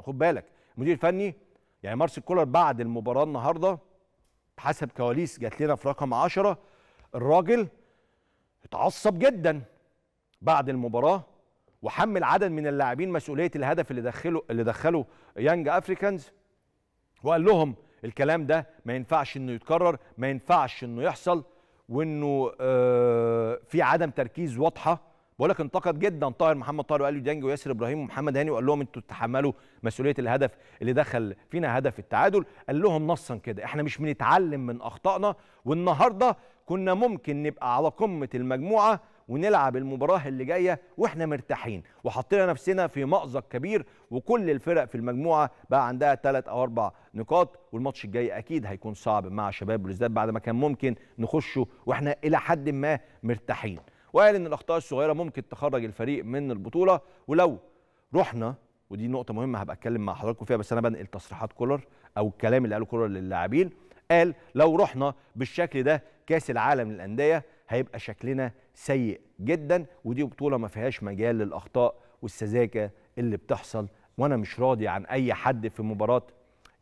ما خد بالك المدير الفني يعني مارسيل كولر بعد المباراه النهارده حسب كواليس جات لنا في رقم 10 الراجل اتعصب جدا بعد المباراه وحمل عدد من اللاعبين مسؤوليه الهدف اللي دخله يانج افريكانز وقال لهم الكلام ده ما ينفعش انه يتكرر، ما ينفعش انه يحصل، وانه في عدم تركيز واضحه. بقول لك انتقد جدا طاهر محمد طاهر وقال له ديانج وياسر ابراهيم ومحمد هاني وقال لهم انتوا تتحملوا مسؤوليه الهدف اللي دخل فينا هدف التعادل، قال لهم نصا كده احنا مش بنتعلم من اخطائنا والنهارده كنا ممكن نبقى على قمه المجموعه ونلعب المباراه اللي جايه واحنا مرتاحين وحطينا نفسنا في مأزق كبير وكل الفرق في المجموعه بقى عندها 3 أو 4 نقاط والماتش الجاي اكيد هيكون صعب مع شباب بلوزداد بعد ما كان ممكن نخشه واحنا الى حد ما مرتاحين. وقال ان الاخطاء الصغيره ممكن تخرج الفريق من البطوله ولو رحنا ودي نقطه مهمه هبقى اتكلم مع حضراتكم فيها بس انا بنقل تصريحات كولر او الكلام اللي قاله كولر للاعبين. قال لو رحنا بالشكل ده كاس العالم للانديه هيبقى شكلنا سيء جدا ودي بطوله ما فيهاش مجال للاخطاء والسذاجه اللي بتحصل وانا مش راضي عن اي حد في مباراه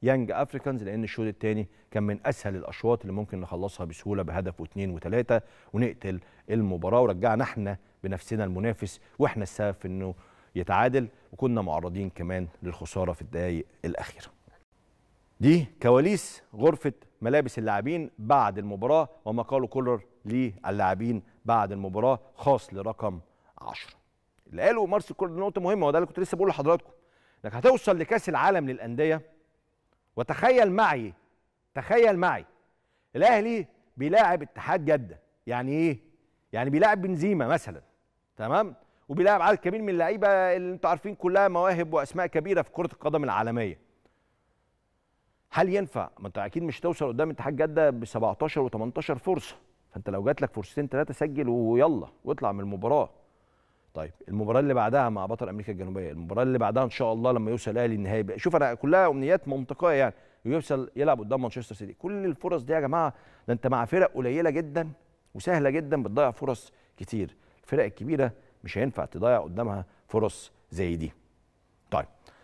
يانج افريكانز لان الشوط الثاني كان من اسهل الاشواط اللي ممكن نخلصها بسهوله بهدف و2 و3 ونقتل المباراه ورجعنا احنا بنفسنا المنافس واحنا السبب في انه يتعادل وكنا معرضين كمان للخساره في الدقائق الاخيره. دي كواليس غرفه ملابس اللاعبين بعد المباراه وما قاله كولر للاعبين بعد المباراه خاص لرقم 10. اللي قاله مارسيل كولر نقطه مهمه وده اللي كنت لسه بقوله لحضراتكم انك هتوصل لكاس العالم للانديه وتخيل معي الاهلي بيلاعب اتحاد جده يعني ايه؟ يعني بيلاعب بنزيما مثلا تمام؟ وبيلاعب عدد كبير من اللعيبه اللي انتوا عارفين كلها مواهب واسماء كبيره في كره القدم العالميه. هل ينفع؟ ما انت اكيد مش توصل قدام اتحاد جده ب 17 و18 فرصه، فانت لو جات لك فرصتين 3 سجل ويلا واطلع من المباراه. طيب المباراه اللي بعدها مع بطل امريكا الجنوبيه، المباراه اللي بعدها ان شاء الله لما يوصل الاهلي النهائي، شوف انا كلها امنيات منطقيه يعني، ويوصل يلعب قدام مانشستر سيتي، كل الفرص دي يا جماعه ده انت مع فرق قليله جدا وسهله جدا بتضيع فرص كتير، الفرق الكبيره مش هينفع تضيع قدامها فرص زي دي. طيب